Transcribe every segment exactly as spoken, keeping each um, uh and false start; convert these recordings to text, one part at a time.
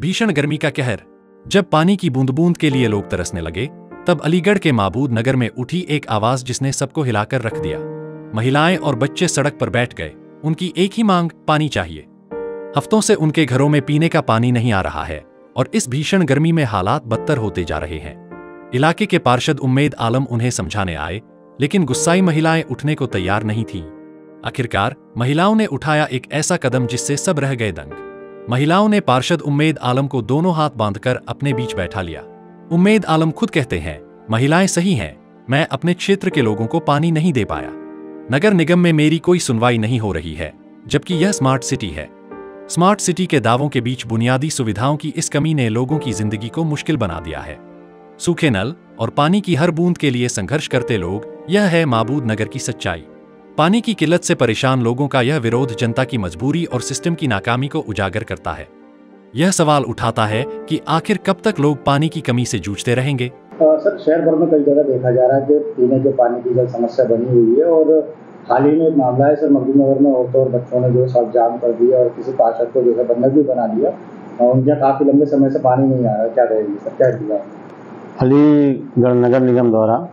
भीषण गर्मी का कहर। जब पानी की बूंद बूंद के लिए लोग तरसने लगे, तब अलीगढ़ के माबूद नगर में उठी एक आवाज़ जिसने सबको हिलाकर रख दिया। महिलाएं और बच्चे सड़क पर बैठ गए। उनकी एक ही मांग, पानी चाहिए। हफ्तों से उनके घरों में पीने का पानी नहीं आ रहा है और इस भीषण गर्मी में हालात बदतर होते जा रहे हैं। इलाके के पार्षद उम्मेद आलम उन्हें समझाने आए, लेकिन गुस्साई महिलाएं उठने को तैयार नहीं थीं। आखिरकार महिलाओं ने उठाया एक ऐसा कदम जिससे सब रह गए दंग। महिलाओं ने पार्षद उम्मेद आलम को दोनों हाथ बांधकर अपने बीच बैठा लिया। उम्मेद आलम खुद कहते हैं, महिलाएं सही हैं, मैं अपने क्षेत्र के लोगों को पानी नहीं दे पाया। नगर निगम में मेरी कोई सुनवाई नहीं हो रही है, जबकि यह स्मार्ट सिटी है। स्मार्ट सिटी के दावों के बीच बुनियादी सुविधाओं की इस कमी ने लोगों की जिंदगी को मुश्किल बना दिया है। सूखे नल और पानी की हर बूंद के लिए संघर्ष करते लोग, यह है माबूद नगर की सच्चाई। पानी की किल्लत से परेशान लोगों का यह विरोध जनता की मजबूरी और सिस्टम की नाकामी को उजागर करता है। यह सवाल उठाता है कि आखिर कब तक लोग पानी की कमी से जूझते रहेंगे। आ, सर शहर भर में कई जगह देखा जा रहा है कि पीने के पानी की समस्या बनी हुई है और हाल ही में एक मामला है सर माबूद नगर में, औरतों और बच्चों ने जो सब जाम कर दिया और किसी पार्षद को जो है बंधक भी बना दिया और उनका काफी लंबे समय से पानी नहीं आ रहा। क्या कहेगी सर, क्या दिया? अलीगढ़ नगर निगम द्वारा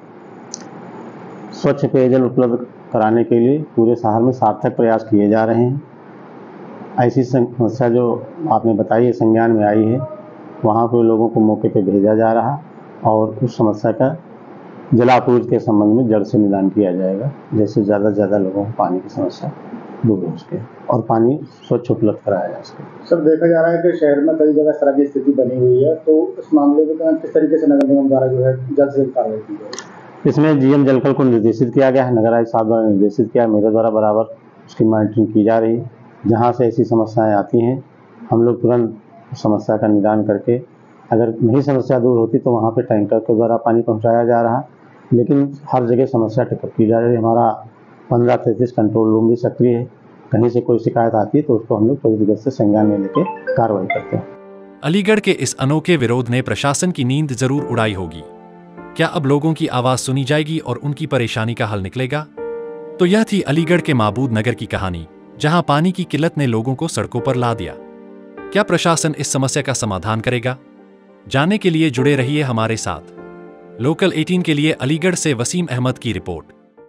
स्वच्छ पेयजल उपलब्ध कराने के लिए पूरे शहर में सार्थक प्रयास किए जा रहे हैं। ऐसी समस्या जो आपने बताई है संज्ञान में आई है, वहाँ पर लोगों को मौके पर भेजा जा रहा और उस समस्या का जलापूर्ति के संबंध में जड़ से निदान किया जाएगा, जैसे ज़्यादा से ज़्यादा लोगों को पानी की समस्या दूर हो सके और पानी स्वच्छ उपलब्ध कराया जा सके। सर देखा जा रहा है कि शहर में कई जगह इस तरह की स्थिति बनी हुई है, तो इस मामले में किस तरीके से नगर निगम द्वारा जो है जल्द से जल्द कार्रवाई की जाए? इसमें जी एम जलकल को निर्देशित किया गया है, नगर आयुक्त साहब द्वारा निर्देशित किया, मेरे द्वारा बराबर उसकी मॉनिटरिंग की जा रही है। जहाँ से ऐसी समस्याएं आती हैं हम लोग तुरंत समस्या का निदान करके, अगर नहीं समस्या दूर होती तो वहाँ पे टैंकर के द्वारा पानी पहुँचाया जा रहा, लेकिन हर जगह समस्या टिकअप की जा रही है। हमारा पंद्रह तैंतीस कंट्रोल रूम भी सक्रिय है, कहीं से कोई शिकायत आती है तो उसको हम लोग त्वरित से संज्ञान में लेकर कार्रवाई करते हैं। अलीगढ़ के इस अनोखे विरोध ने प्रशासन की नींद जरूर उड़ाई होगी। क्या अब लोगों की आवाज़ सुनी जाएगी और उनकी परेशानी का हल निकलेगा? तो यह थी अलीगढ़ के माबूद नगर की कहानी, जहां पानी की किल्लत ने लोगों को सड़कों पर ला दिया। क्या प्रशासन इस समस्या का समाधान करेगा? जानने के लिए जुड़े रहिए हमारे साथ। लोकल अठारह के लिए अलीगढ़ से वसीम अहमद की रिपोर्ट।